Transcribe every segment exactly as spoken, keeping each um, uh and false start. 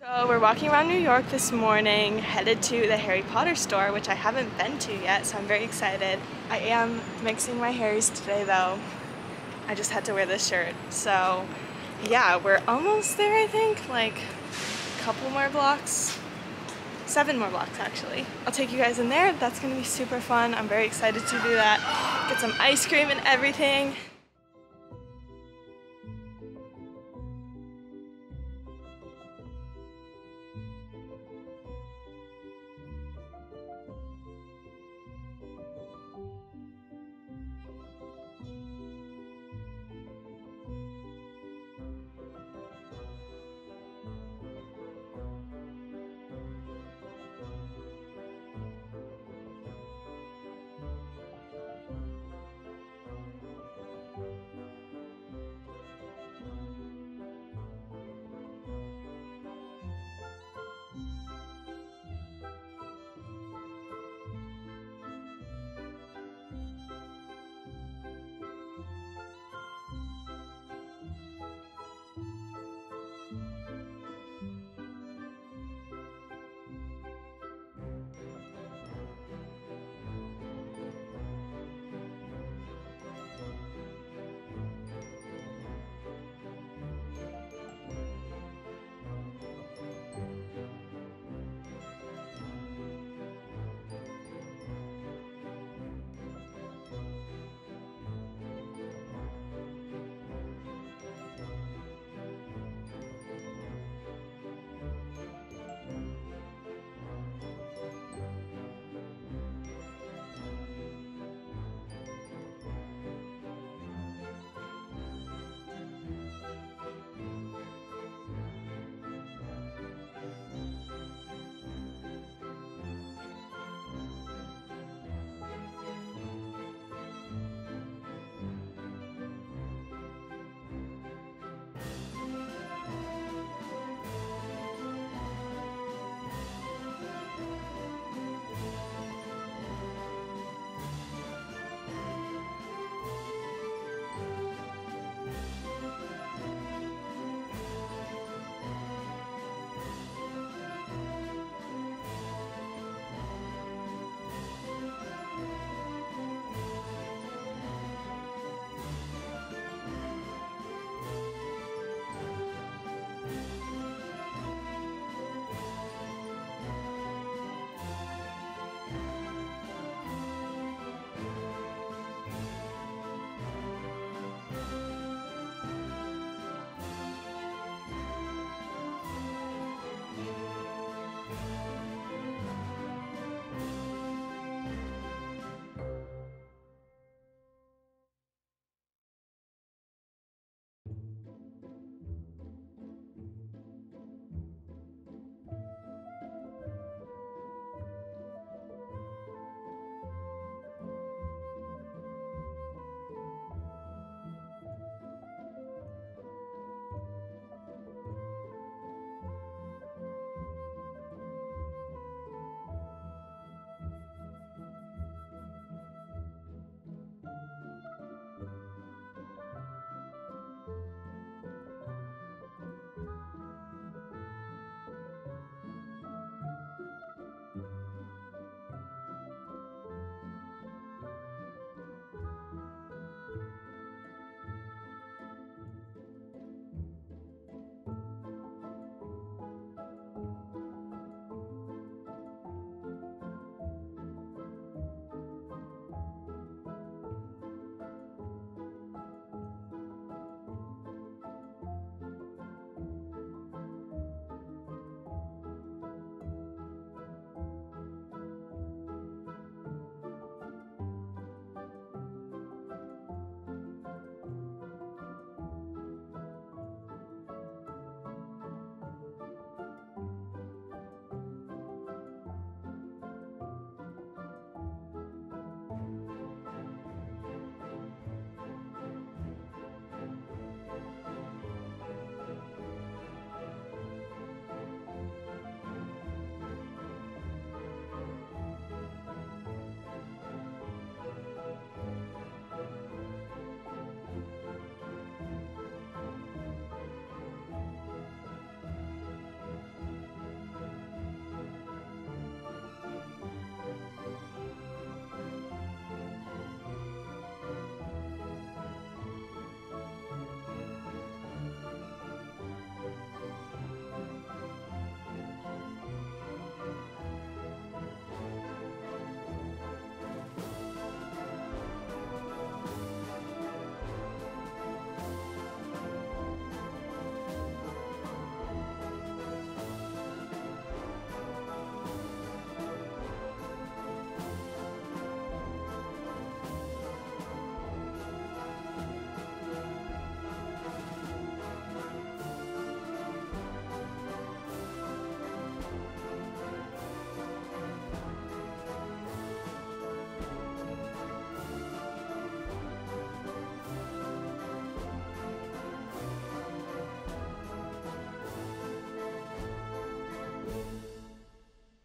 So we're walking around New York this morning, headed to the Harry Potter store, which I haven't been to yet, so I'm very excited. I am mixing my Harrys today though. I just had to wear this shirt. So yeah, we're almost there I think, like a couple more blocks. Seven more blocks actually. I'll take you guys in there. That's gonna be super fun. I'm very excited to do that. Get some ice cream and everything.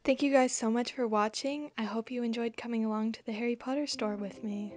Thank you guys so much for watching. I hope you enjoyed coming along to the Harry Potter store with me.